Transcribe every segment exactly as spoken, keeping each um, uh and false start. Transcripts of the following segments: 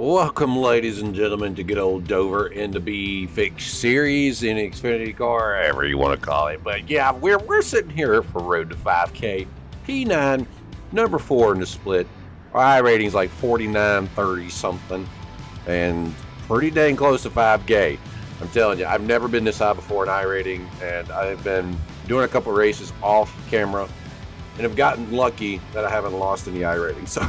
Welcome, ladies and gentlemen, to good old Dover and the B Fixed Series in Xfinity car, whatever you want to call it. But yeah, we're we're sitting here for Road to five K, P nine, number four in the split. Our I rating's like forty-nine thirty something, and pretty dang close to five K. I'm telling you, I've never been this high before in I rating, and I've been doing a couple races off camera, and I've gotten lucky that I haven't lost any I rating. So.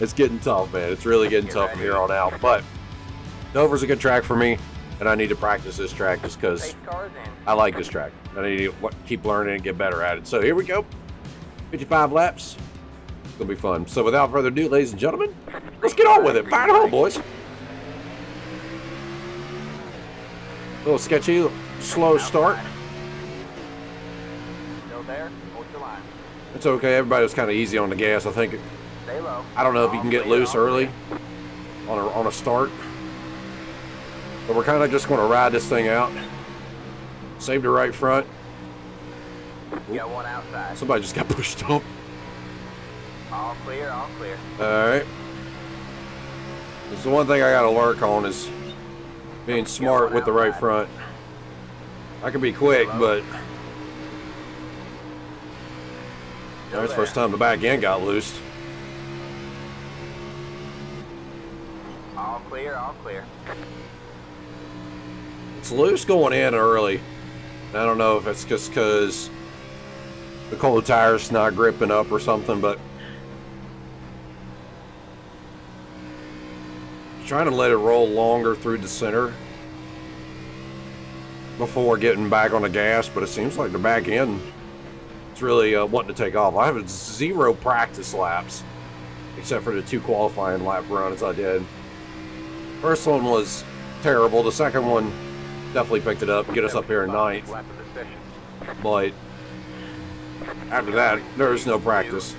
It's getting tough, man. It's really getting tough from here on out. But Dover's a good track for me, and I need to practice this track just because I like this track. I need to keep learning and get better at it. So here we go. fifty-five laps. It's going to be fun. So without further ado, ladies and gentlemen, let's get on with it. Fire it home, boys. A little sketchy, slow start. Still there. Hold your line. It's okay. Everybody was kind of easy on the gas, I think. I don't know if you can get loose early on a, on a start, but we're kind of just going to ride this thing out. Save the right front. Ooh. Got one outside. Somebody just got pushed up. All clear, all clear. All right. It's the one thing I got to work on is being smart with the right front. I can be quick, but that's the first time the back end got loose. All clear, all clear. It's loose going in early. I don't know if it's just because the cold tire's not gripping up or something, but I'm trying to let it roll longer through the center before getting back on the gas, but it seems like the back end is really uh, wanting to take off. I have zero practice laps except for the two qualifying lap runs I did. First one was terrible. The second one definitely picked it up and get us up here in ninth. But after that, there's no practice.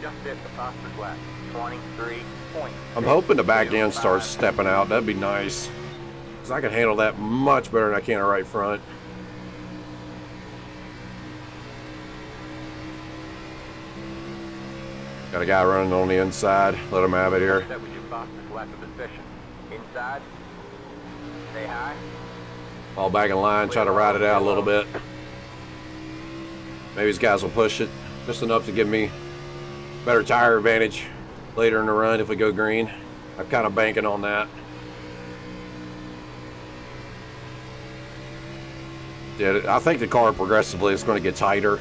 I'm hoping the back end starts stepping out. That'd be nice, because I can handle that much better than I can a right front. Got a guy running on the inside. Let him have it here. Inside. Stay high. Fall back in line, try to ride it out a little bit. Maybe these guys will push it just enough to give me better tire advantage later in the run if we go green. I'm kind of banking on that. Yeah, I think the car progressively is going to get tighter.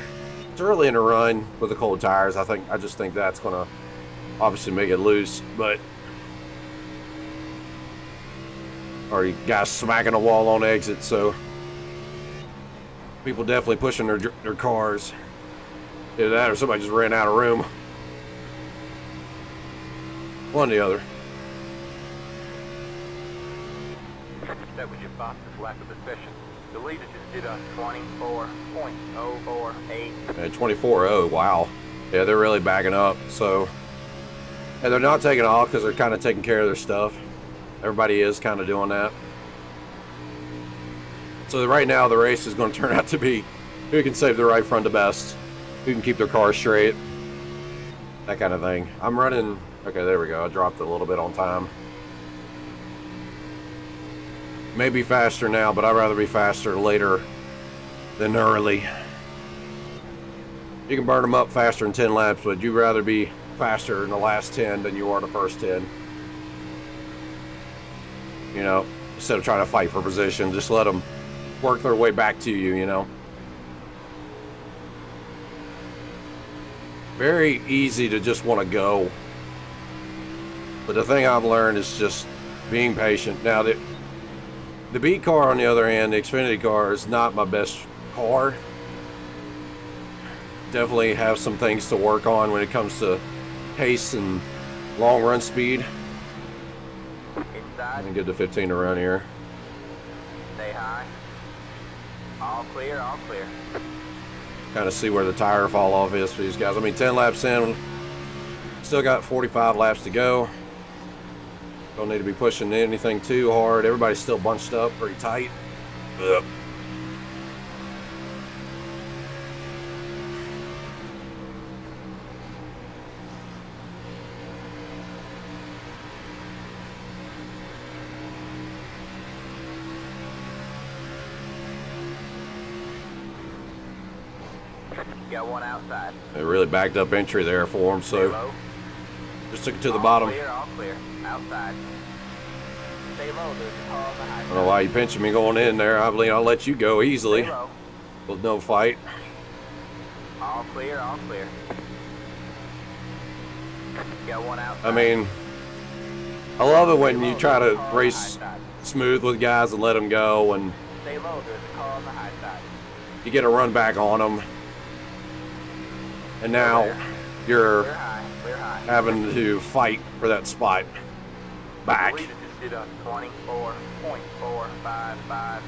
It's early in the run with the cold tires. I think I just think that's going to obviously make it loose, but. Already guys smacking a wall on exit, so people definitely pushing their their cars. Either that or somebody just ran out of room. One or the other. That was your fastest lap of the session. The leader just did a twenty-four point oh four eight. Yeah, twenty-four oh, wow. Yeah, they're really backing up, so. And they're not taking off because they're kind of taking care of their stuff. Everybody is kind of doing that. So right now the race is going to turn out to be who can save the right front the best, who can keep their car straight, that kind of thing. I'm running, okay, there we go. I dropped a little bit on time. Maybe faster now, but I'd rather be faster later than early. You can burn them up faster in ten laps, but you'd rather be faster in the last ten than you are the first ten. You know, instead of trying to fight for position, just let them work their way back to you, you know. Very easy to just want to go. But the thing I've learned is just being patient. Now, the, the B car, on the other hand, the Xfinity car is not my best car. Definitely have some things to work on when it comes to pace and long run speed. And get the fifteen to run here. Stay high. All clear, all clear. Kind of see where the tire fall off is for these guys. I mean, ten laps in, still got forty-five laps to go. Don't need to be pushing anything too hard. Everybody's still bunched up pretty tight. Ugh. got one outside. They really backed up entry there for him, so low. Just took it to all the bottom. Clear, all clear. Outside. Stay low, there's a car behind you. I don't know why you pinching me going in there. I believe I'll let you go easily. With no fight. All clear, all clear. Got one outside. I mean, I love it when you try to race smooth with guys and let them go, and stay low, there's a car on the high side. You get a run back on them, and now you're we're high. We're high. having to fight for that spot back.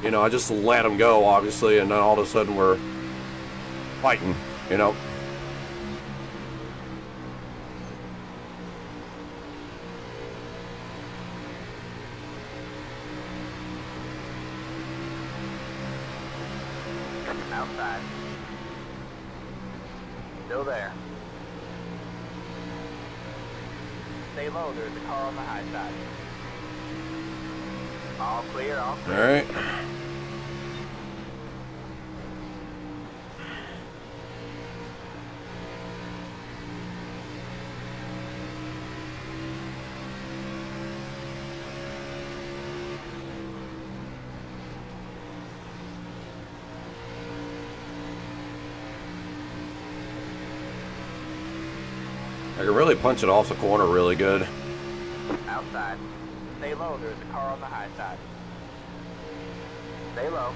You know, I just let them go, obviously, and then all of a sudden we're fighting, you know. Outside. Still there. Stay low, there's a car on the high side. All clear, all clear. Alright. I can really punch it off the corner really good. Outside. Stay low, there's a car on the high side. Stay low.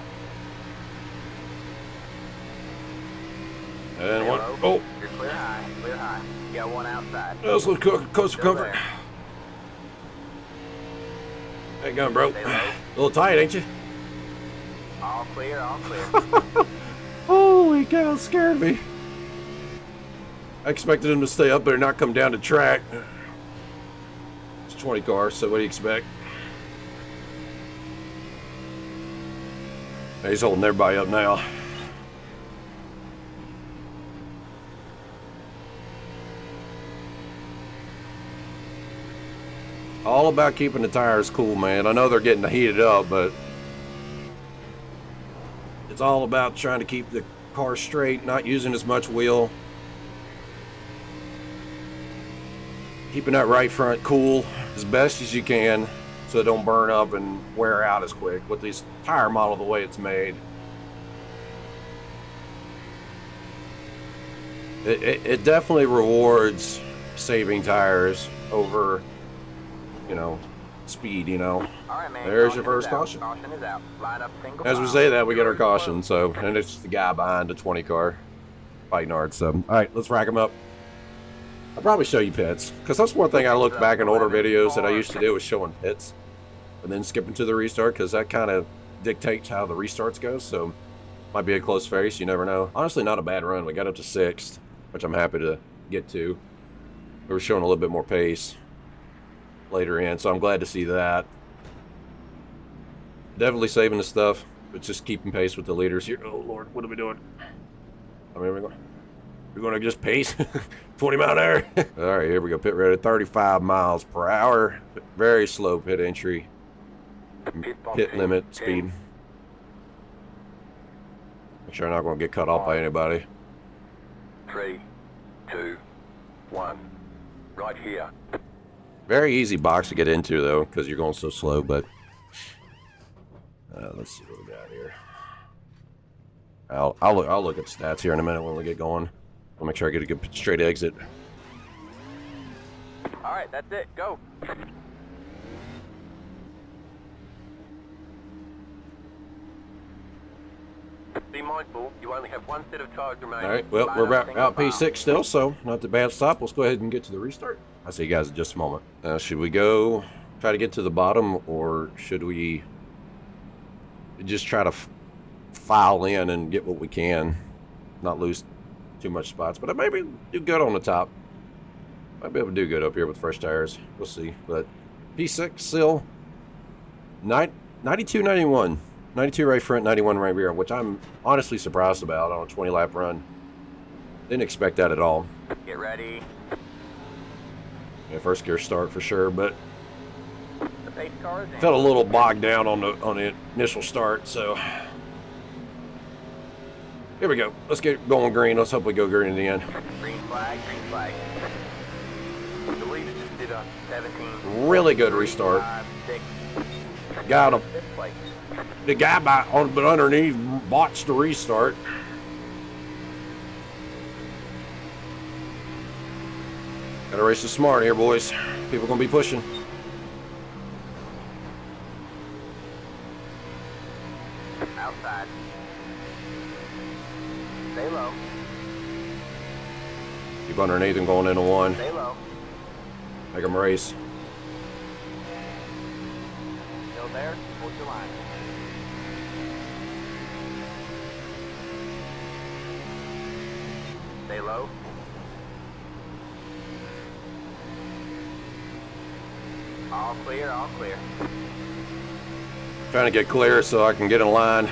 And one. Oh. You're clear high, clear high. You got one outside. Let's look close for cover. That gun, bro. A little tight, ain't you? All clear, all clear. Holy cow, scared me. I expected him to stay up there and not come down the track. It's twenty cars, so what do you expect? He's holding everybody up now. All about keeping the tires cool, man. I know they're getting heated up, but it's all about trying to keep the car straight, not using as much wheel. Keeping that right front cool as best as you can so it don't burn up and wear out as quick with this tire model the way it's made. It, it, it definitely rewards saving tires over, you know, speed, you know. All right, man. There's your first caution. Caution is out. Line up single As we say that, we get our caution, so, and it's the guy behind the twenty car fighting hard, so. All right, let's rack them up. I'll probably show you pits, because that's one thing I looked back in older videos that I used to do was showing pits and then skipping to the restart, because that kind of dictates how the restarts go, so might be a close face, you never know. Honestly, not a bad run. We got up to sixth, which I'm happy to get to. We were showing a little bit more pace later in, so I'm glad to see that. Definitely saving the stuff, but just keeping pace with the leaders here. Oh, Lord, what are we doing? I mean, we're going... We're going to just pace twenty mile an hour. All right, here we go. Pit road at thirty-five miles per hour. Very slow pit entry. Pit limit speed. Make sure I'm not going to get cut off by anybody. Three, two, one. Right here. Very easy box to get into, though, because you're going so slow, but... Uh, let's see what we got here. I'll, I'll, look, I'll look at stats here in a minute when we get going. I'll make sure I get a good straight exit. All right, that's it. Go. Be mindful, you only have one set of tires remaining. All right, well, we're about out P six still, so not the bad stop. Let's go ahead and get to the restart. I'll see you guys in just a moment. Uh, should we go try to get to the bottom, or should we just try to f file in and get what we can, not lose too much spots, but I maybe do good on the top. Might be able to do good up here with fresh tires. We'll see. But P six still ninety-two ninety-one. ninety-two right front, ninety-one right rear, which I'm honestly surprised about on a twenty lap run. Didn't expect that at all. Get ready. Yeah, first gear start for sure, but the pace car is felt a little bogged down on the on the initial start, so Here we go. Let's get going green. Let's hope we go green in the end. Green flag, green flag. The leaders just did a seventeen. Really good restart. five, six, Got him. The guy by on but underneath botched the restart. Gotta race is smart here, boys. People gonna be pushing. Outside. Stay low. Keep underneath and going into one. Stay low. Make them race. Still there. Hold your line. Stay low. All clear, all clear. Trying to get clear so I can get in line.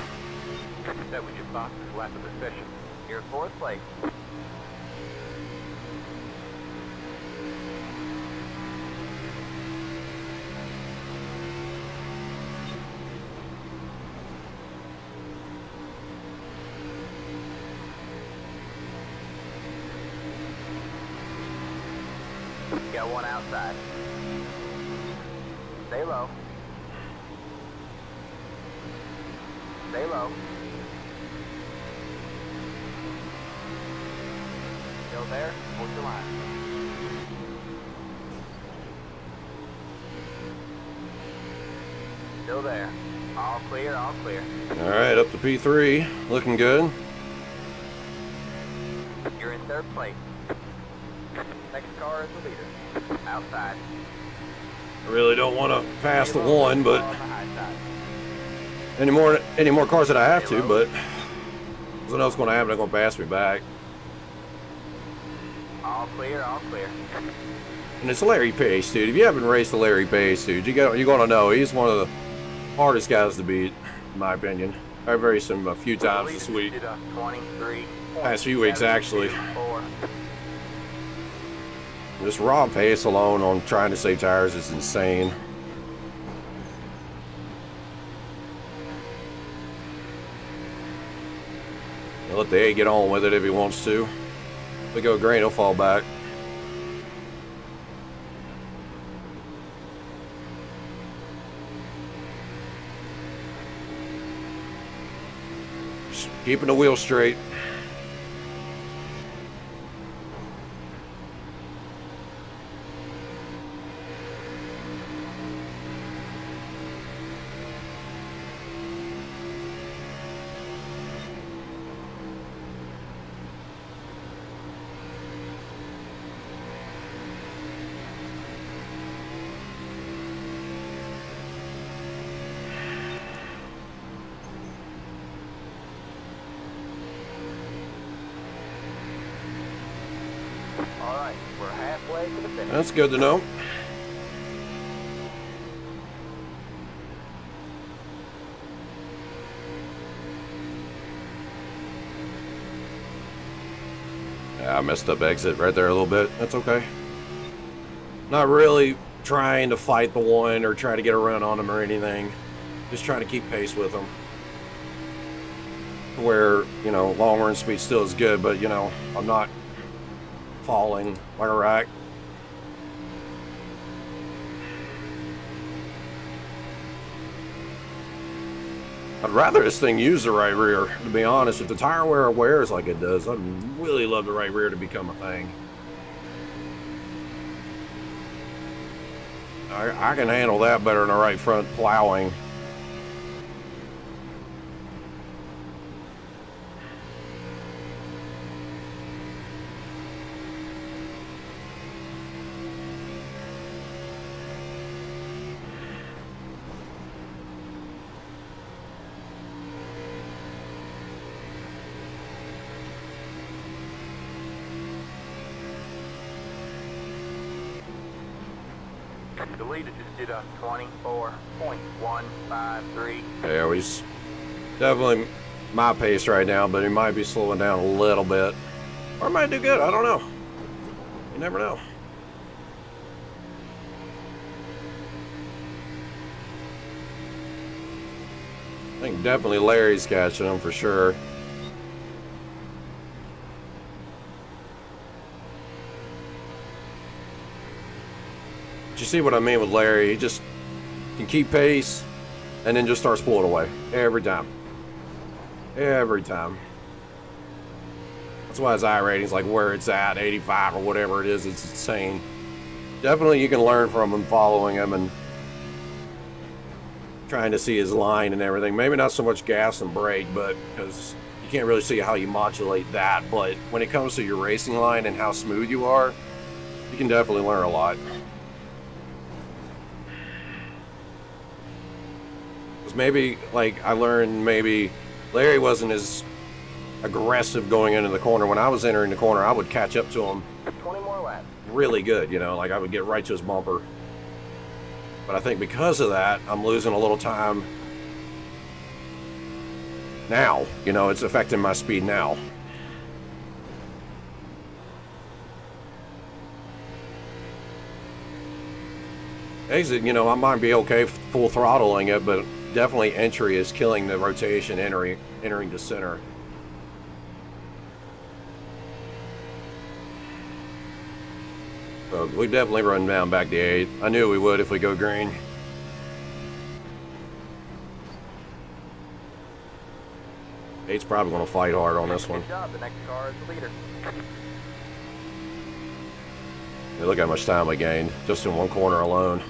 That was your box's last of the session. You're in fourth place. Got one outside. Stay low. Stay low. Still there? Hold your line. Still there. All clear, all clear. All right, up to P three. Looking good. You're in third place. Next car is the leader. Outside. I really don't want to pass the one, but any more any more cars that I have to, but something else going to happen. They're going to pass me back. All clear, all clear. And it's Larry Pace, dude. If you haven't raced the Larry Pace, dude, you got you're going to know he's one of the hardest guys to beat, in my opinion. I've raced him a few times this week, last few weeks actually. Just Rob Pace alone on trying to save tires is insane. He'll let the A get on with it if he wants to. If we go green, he'll fall back. Just keeping the wheel straight. That's good to know. Yeah, I messed up exit right there a little bit. That's okay. Not really trying to fight the one or try to get around on him or anything. Just trying to keep pace with him. Where, you know, long run speed still is good, but, you know, I'm not falling like a rack. I'd rather this thing use the right rear, to be honest. If the tire wear wears like it does, I'd really love the right rear to become a thing. I, I can handle that better than the right front plowing. The leader just did a twenty-four point one five three. Yeah, he's definitely my pace right now, but he might be slowing down a little bit. Or might do good, I don't know. You never know. I think definitely Larry's catching him for sure. you see what I mean with Larry? He just can keep pace and then just starts pulling away every time. Every time. That's why his iRating's like where it's at, eighty-five or whatever it is. It's insane. Definitely you can learn from him, following him and trying to see his line and everything. Maybe not so much gas and brake, but because you can't really see how you modulate that. But when it comes to your racing line and how smooth you are, you can definitely learn a lot. Because maybe, like, I learned maybe Larry wasn't as aggressive going into the corner. When I was entering the corner, I would catch up to him really good, you know, like I would get right to his bumper. But I think because of that, I'm losing a little time now. You know, it's affecting my speed now. Exit, you know, I might be okay full throttling it, but definitely entry is killing the rotation entering, entering the center. So we definitely run down back to eight. I knew we would if we go green. eight's probably going to fight hard on this one. Good job. The next car is the leader. Hey, look how much time we gained just in one corner alone.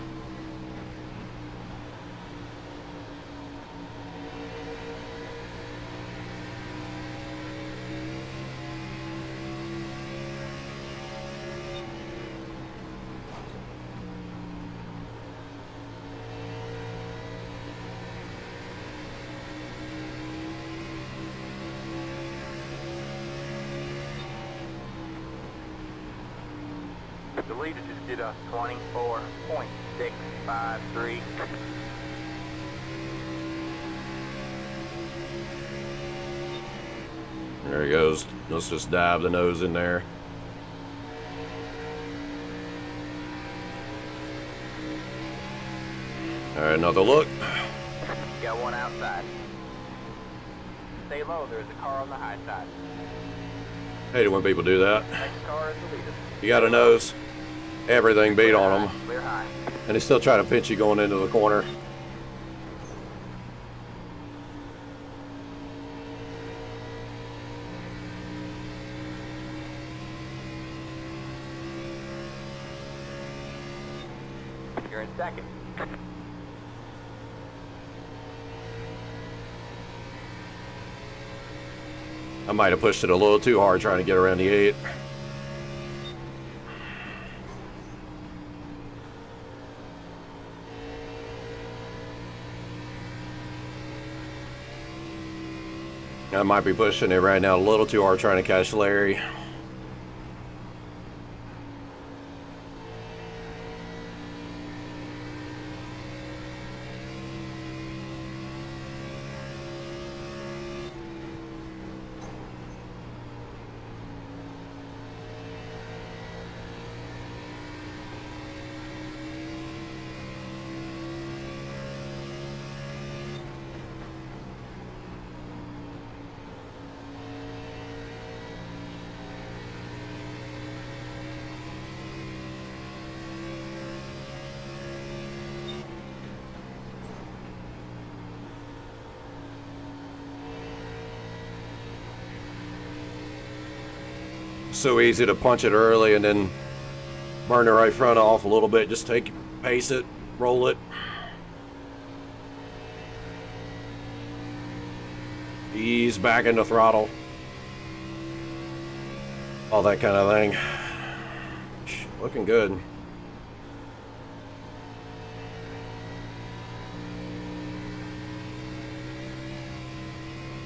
The leader just did a twenty-four point six five three. There he goes. Let's just dive the nose in there. All right, another look. Got one outside. Stay low. There's a car on the high side. Hate it when people do that. Next car is the leader. You got a nose. Everything beat on them, and they still try to pinch you going into the corner. You're in second. I might have pushed it a little too hard trying to get around the eight. I might be pushing it right now a little too hard trying to catch Larry. So easy to punch it early and then burn the right front off a little bit. Just take, pace it, roll it. Ease back into throttle. All that kind of thing. Looking good.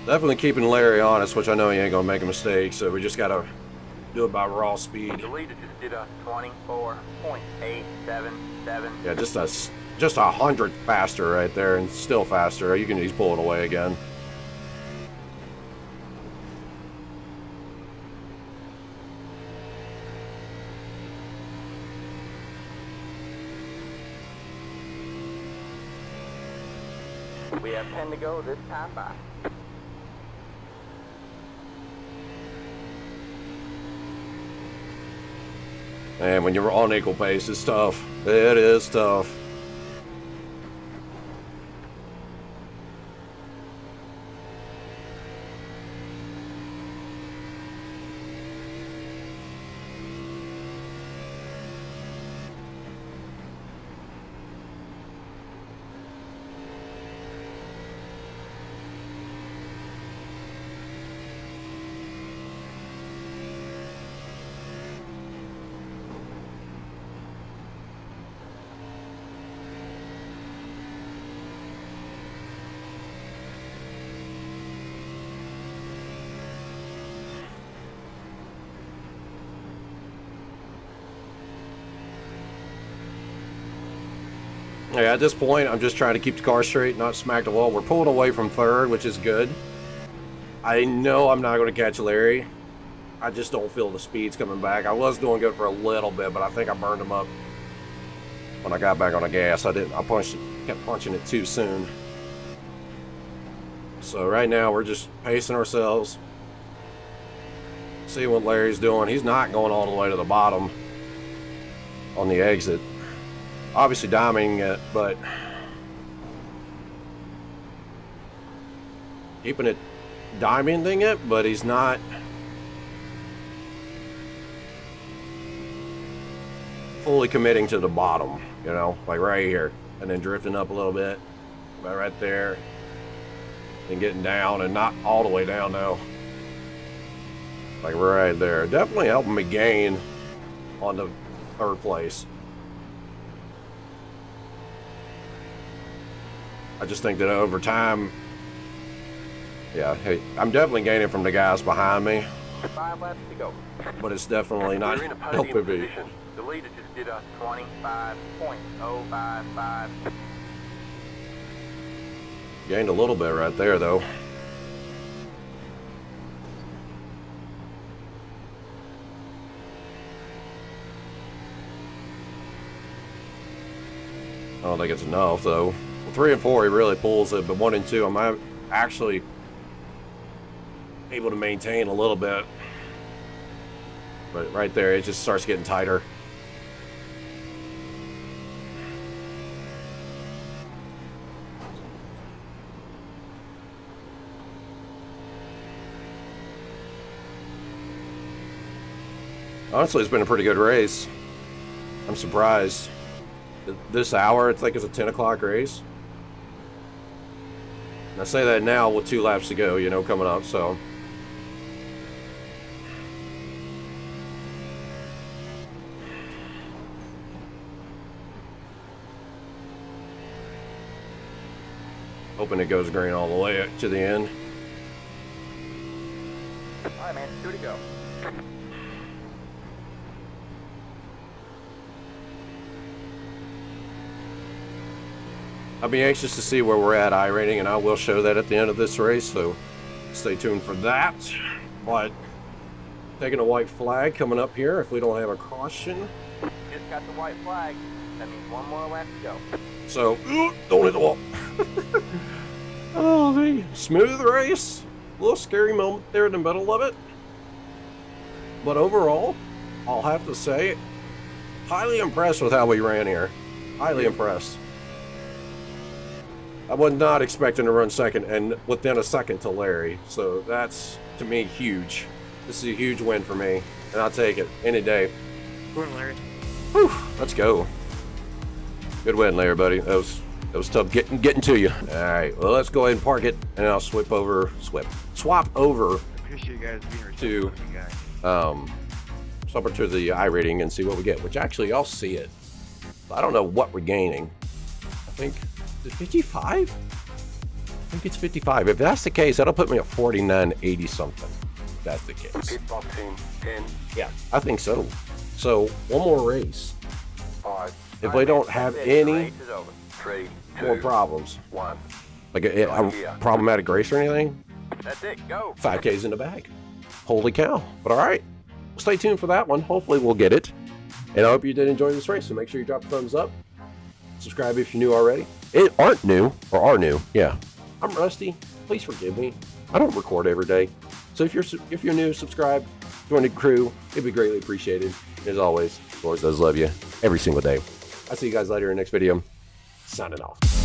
Definitely keeping Larry honest, which I know he ain't gonna make a mistake, so we just gotta do it by raw speed. The leader just did a twenty-four point eight seven seven. Yeah, just a just a hundredth faster right there, and still faster. You can just pull it away again. We have ten to go this time by. And when you're on equal pace, it's tough. It is tough. Yeah, at this point, I'm just trying to keep the car straight, not smack the wall. We're pulling away from third, which is good. I know I'm not going to catch Larry. I just don't feel the speeds coming back. I was doing good for a little bit, but I think I burned him up when I got back on the gas. I didn't. I punched, kept punching it too soon. So right now, we're just pacing ourselves. See what Larry's doing. He's not going all the way to the bottom on the exit. Obviously diming it, but keeping it diming it, but he's not fully committing to the bottom, you know, like right here, and then drifting up a little bit, about right there, and getting down, and not all the way down though, like right there. Definitely helping me gain on the third place. I just think that over time, yeah, hey, I'm definitely gaining from the guys behind me. Five laps to go. But it's definitely not helping me. The leader just did us twenty-five point oh five five. Gained a little bit right there, though. I don't think it's enough, though. Three and four, he really pulls it, but one and two, I'm actually able to maintain a little bit. But right there, it just starts getting tighter. Honestly, it's been a pretty good race. I'm surprised. This hour, I think it's a ten o'clock race. I say that now with two laps to go, you know, coming up, so. Hoping it goes green all the way to the end. All right, man, two to go. I'll be anxious to see where we're at iRating, and I will show that at the end of this race, so stay tuned for that. But taking a white flag coming up here if we don't have a caution. Just got the white flag. That means one more lap to go. So, ooh, don't hit the wall. Oh, the smooth race. A little scary moment there in the middle of it. But overall, I'll have to say, highly impressed with how we ran here. Highly impressed. I was not expecting to run second and within a second to Larry. So that's, to me, huge. This is a huge win for me, and I'll take it any day. Good win, Larry. Whew, let's go. Good win, Larry, buddy. That was, that was tough getting, getting to you. All right, well, let's go ahead and park it, and I'll swip over, swip, swap over you guys to, um, swap over to the iRating and see what we get, which actually, I'll see it. I don't know what we're gaining. I think... fifty-five? I think it's fifty-five. If that's the case, that'll put me at forty-nine eighty something. If that's the case. Yeah, I think so. So one more race. Five. If we don't have any Three, two, more problems, one. like a, a, a problematic race or anything, that's it. Go. five K's in the bag. Holy cow! But all right, stay tuned for that one. Hopefully, we'll get it. And I hope you did enjoy this race. So make sure you drop a thumbs up. Subscribe if you're new already. It aren't new or are new. Yeah, I'm rusty. Please forgive me. I don't record every day. So if you're if you're new, subscribe, join the crew. It'd be greatly appreciated. As always, Lord does love you every single day. I'll see you guys later in the next video. Signing off.